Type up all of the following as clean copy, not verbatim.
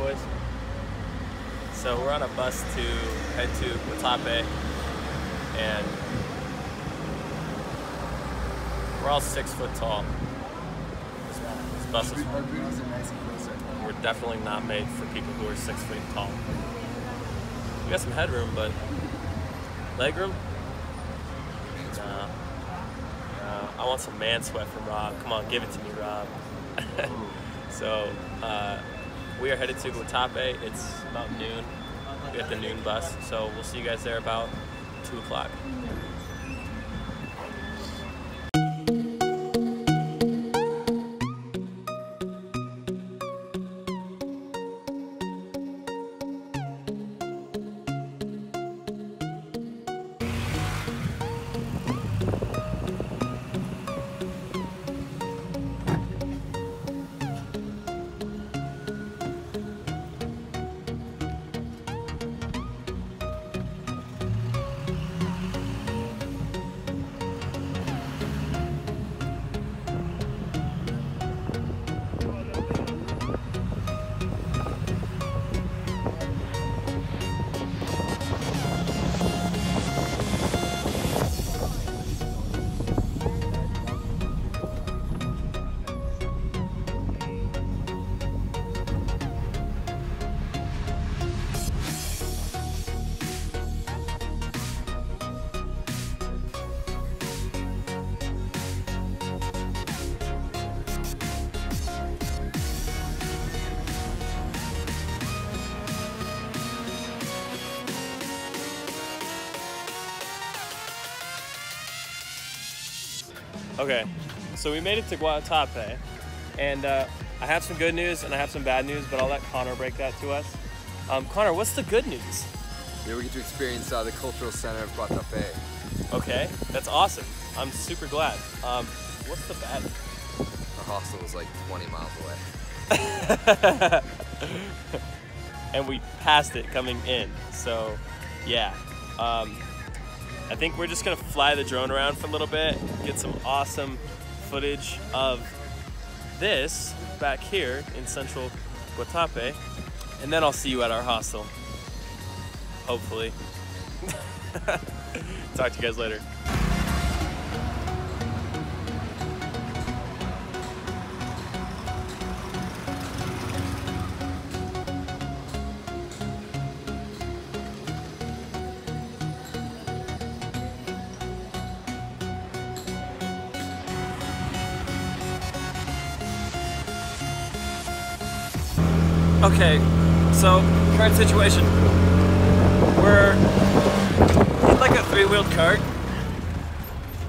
boys. So we're on a bus to head to Guatape, and we're all 6 foot tall. This bus is, we're definitely not made for people who are 6 feet tall. We got some headroom, but legroom? Nah. I want some man sweat from Rob. Come on, give it to me, Rob. So we are headed to Guatape. It's about noon. We got the noon bus, so we'll see you guys there about 2 o'clock. Okay, so we made it to Guatape, and I have some good news and I have some bad news, but I'll let Connor break that to us. Connor, what's the good news? Yeah, we get to experience the cultural center of Guatape. Okay, that's awesome. I'm super glad. What's the bad news? Our hostel is like 20 miles away. And we passed it coming in, so yeah. I think we're just gonna fly the drone around for a little bit, get some awesome footage of this back here in central Guatape, and then I'll see you at our hostel, hopefully. Talk to you guys later. Okay, so current situation, we're in like a three-wheeled cart.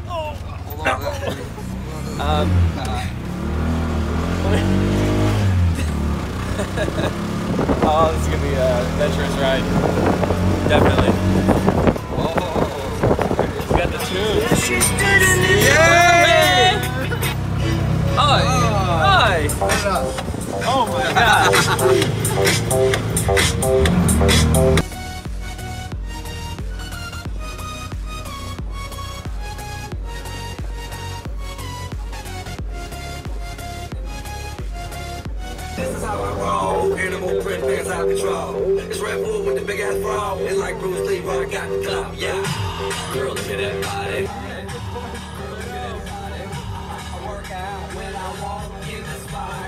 Oh, hold on. Oh, this is gonna be an adventurous ride, definitely. Whoa, you got the tune. Yeah! Hi! Hi! Oh my God! This is how I roll. Animal print fans out of control. It's Red Bull with the big ass bra. And like Bruce Lee, I got the clout. Yeah, girl, look at that body. I work out when I walk in the spot.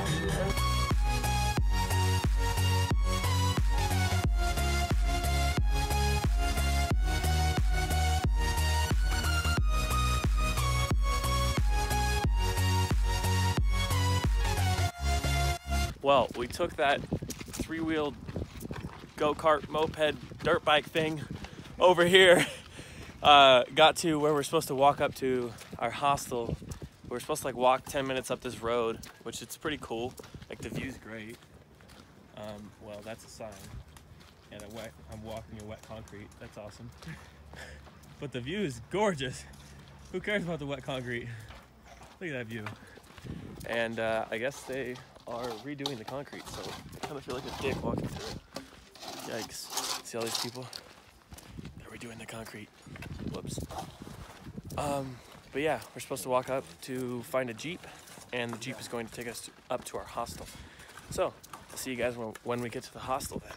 Well, we took that three-wheeled go-kart, moped, dirt bike thing over here, got to where we're supposed to walk up to our hostel. We're supposed to like walk 10 minutes up this road, which it's pretty cool. Like the view's great. Well, that's a sign. And I'm walking in wet concrete. That's awesome. But the view is gorgeous. Who cares about the wet concrete? Look at that view. And I guess they are redoing the concrete, so I kind of feel like a dick walking through it. Yikes. See all these people? They're redoing the concrete. Whoops. But yeah, we're supposed to walk up to find a Jeep, and the Jeep is going to take us up to our hostel. So, I'll see you guys when we get to the hostel then.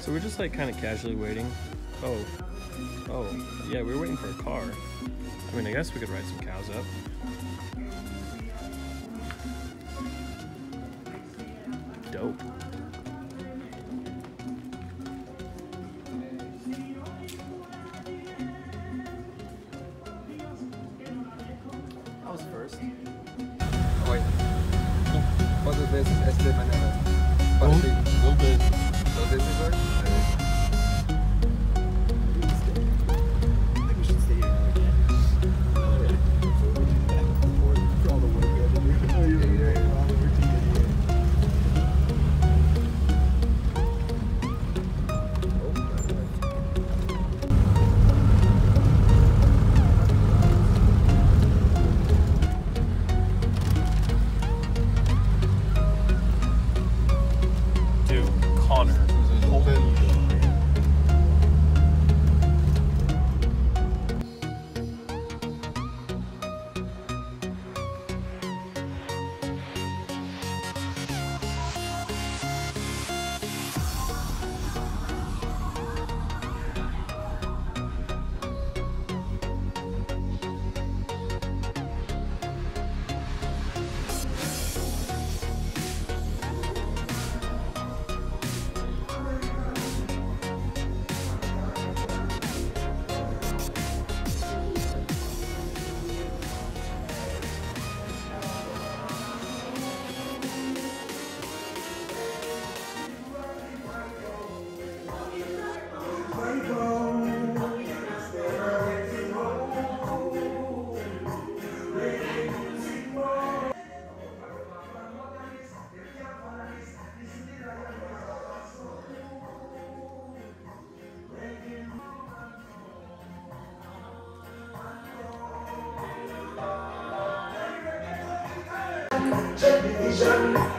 So we're just like kind of casually waiting. Oh, yeah, we were waiting for a car. I mean, I guess we could ride some cows up. Dope. I was first. Oh, wait. What is this? Este manera. What is it? So this is where? I think we should stay here. Okay.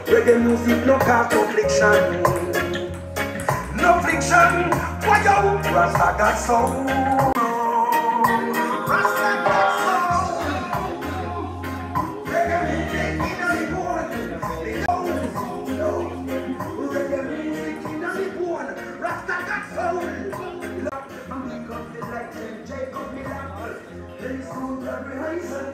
Reggae music, no cause no friction. No friction, why you Rasta got soul? Rasta got soul. Reggae music in the world. Reggae music in the world. Rasta got soul. I'm the country like Jacob Miller. They soon represent.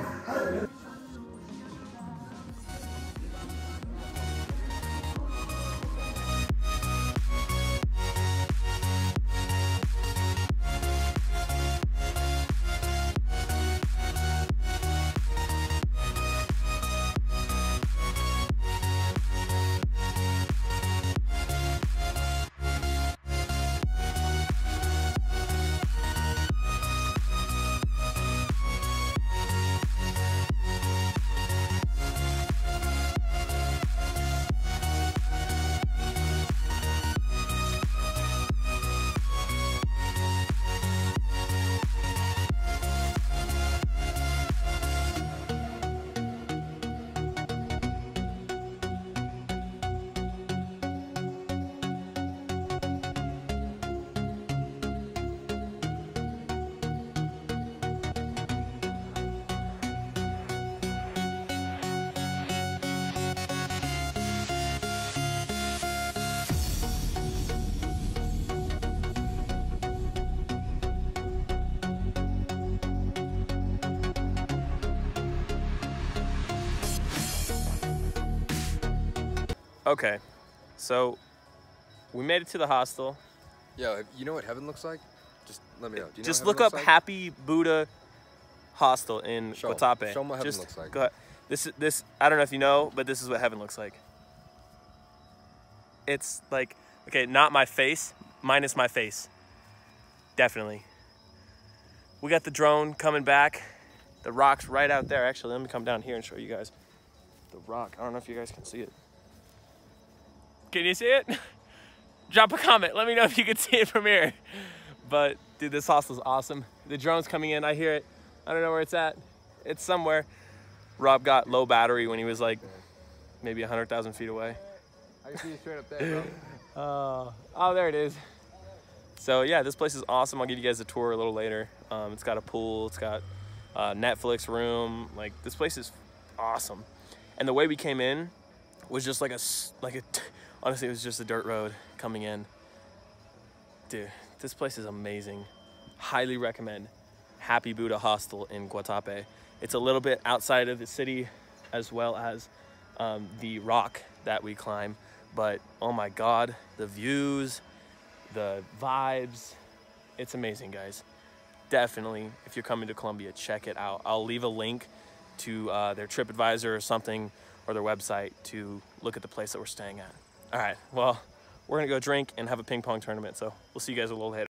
Okay, so we made it to the hostel. Yeah, you know what heaven looks like? Just let me know. Do you just know look up like? Happy Buddha Hostel in Guatape. Show them what heaven just looks like. Go ahead. This I don't know if you know, but this is what heaven looks like. It's like, okay, not my face, minus my face. Definitely. We got the drone coming back. The rock's right out there. Actually, let me come down here and show you guys the rock. I don't know if you guys can see it. Can you see it? Drop a comment. Let me know if you can see it from here. But dude, this hostel's awesome. The drone's coming in. I hear it. I don't know where it's at. It's somewhere. Rob got low battery when he was like maybe 100,000 feet away. I can see you straight up there, bro. Oh, there it is. So yeah, this place is awesome. I'll give you guys a tour a little later. It's got a pool, it's got a Netflix room. Like, this place is awesome. And the way we came in was just honestly, it was just a dirt road coming in. Dude, this place is amazing. Highly recommend Happy Buddha Hostel in Guatape. It's a little bit outside of the city, as well as the rock that we climb. But oh my God, the views, the vibes, it's amazing, guys. Definitely, if you're coming to Colombia, check it out. I'll leave a link to their TripAdvisor or something, or their website, to look at the place that we're staying at. All right, well, we're gonna go drink and have a ping pong tournament. So we'll see you guys a little later.